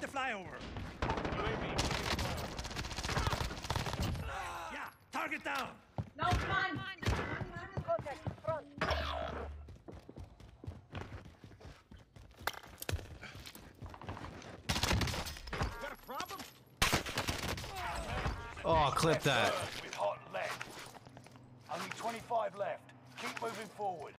the flyover. Yeah, target down. No, come on. Contact, front. Got a problem? Oh, clip that. With hot left. Only 25 left. Keep moving forward.